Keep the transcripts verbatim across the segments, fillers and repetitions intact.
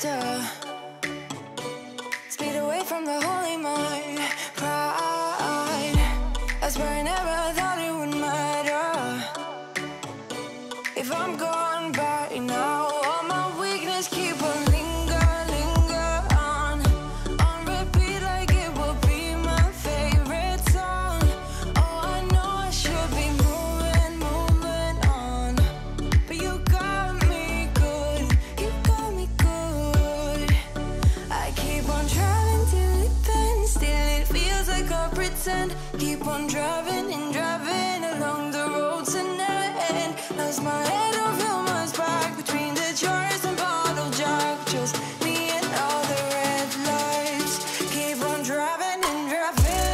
star. Speed away from the holy mind. Pride. I swear I never thought it would matter if I'm gone by now. All my weakness keep a linger, linger on. On repeat like it will be my favorite song. Oh, I know I should be moving, moving on, but you got me good, you got me good. I keep on driving till it bends, till it feels like I pretend. Keep on driving and driving along the road tonight, and lost my head over my back between the jars and bottle jack. Just me and all the red lights. Keep on driving and driving.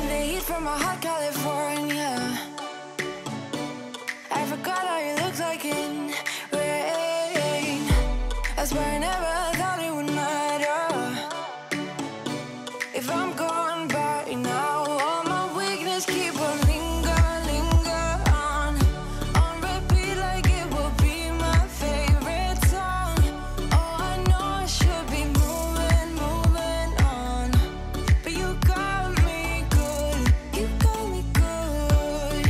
In the heat from a hot California, I forgot how you looked like in rain. I swear I never thought it would matter if I'm gone by now. All my weakness keep on linger, linger on. On repeat like it will be my favorite song. Oh, I know I should be moving, moving on, but you got me good, you got me good.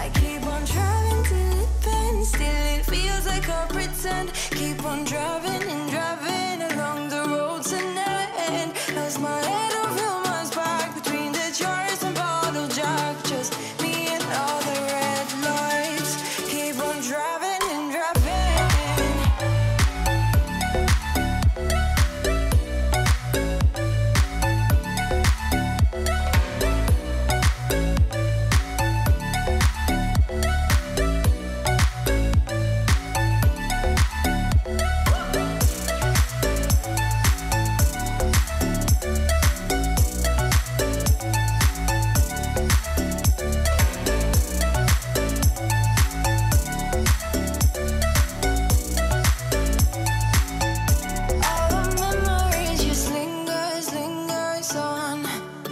I keep on driving till it bends, till it feels like I pretend. Keep on driving and driving along the road tonight, and lost my head over my back between the jars and bottle jack. Just me and all the red lights. Keep on driving and driving. All our memories just lingers, lingers on.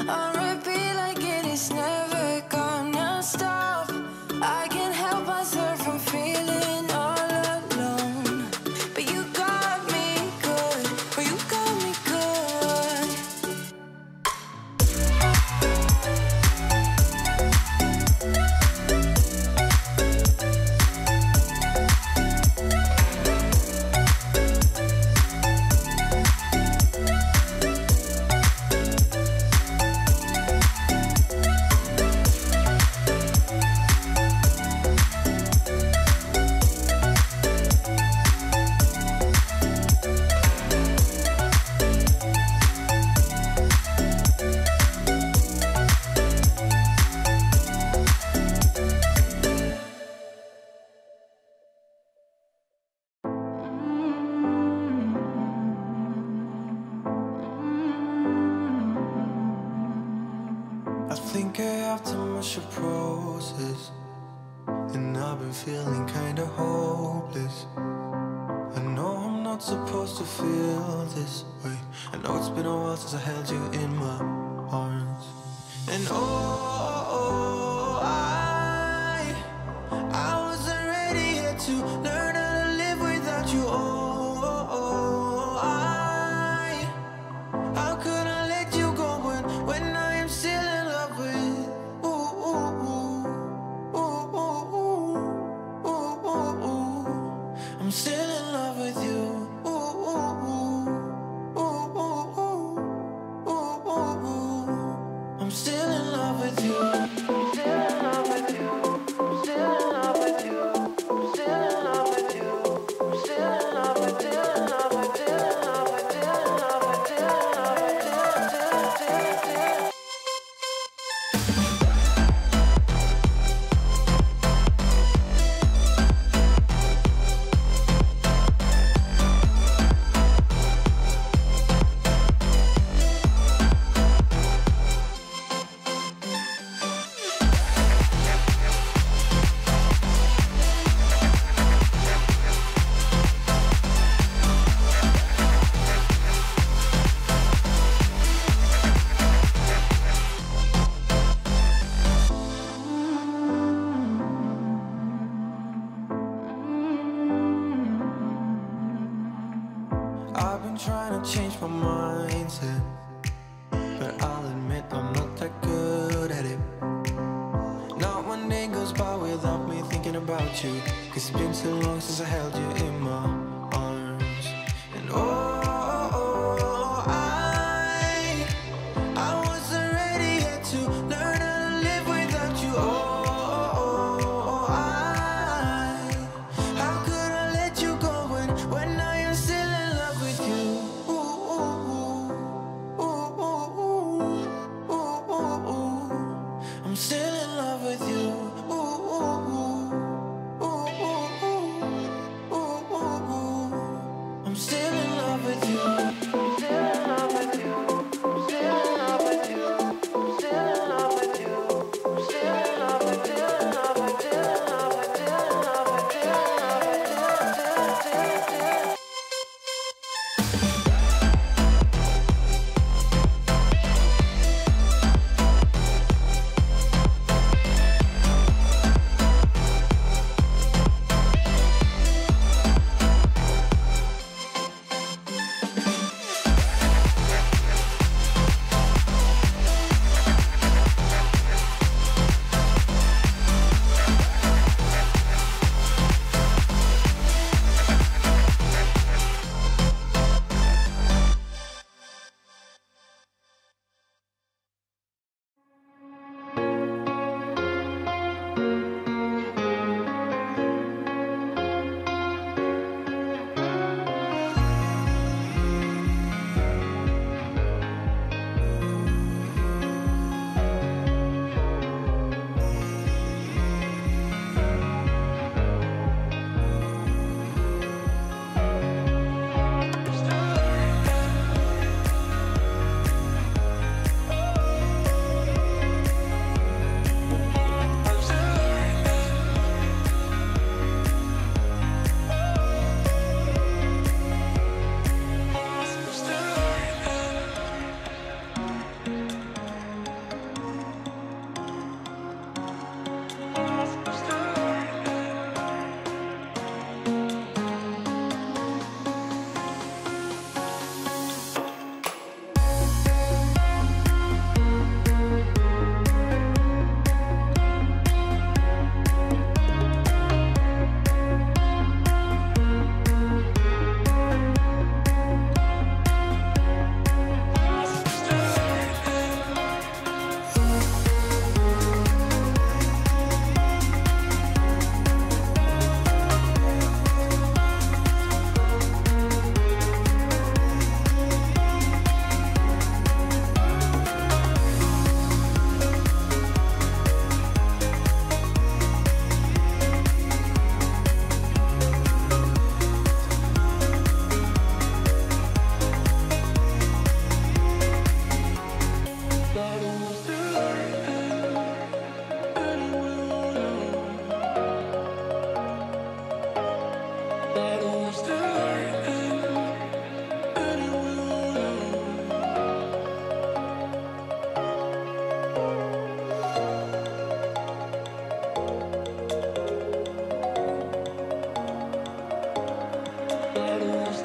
On repeat like it is never gonna stop. I can't help myself from feeling all alone, but you got me good, but you got me good. I think I have too much of roses, and I've been feeling kinda hopeless. I know I'm not supposed to feel this way. I know it's been a while since I held you in my arms. And oh, oh, oh, I I wasn't ready yet to learn how to live without you. Oh, oh, oh, I How could I let you go when, when I am still in love with. Ooh, ooh, ooh, ooh, ooh, ooh, ooh, ooh, ooh. I'm still in love with you. Ooh, ooh, ooh, ooh, ooh, ooh, ooh, ooh, ooh. I'm still in love with you. I've been trying to change my mindset, but I'll admit I'm not that good at it. Not one day goes by without me thinking about you, 'cause it's been so long since I held you in my arms. And oh,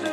I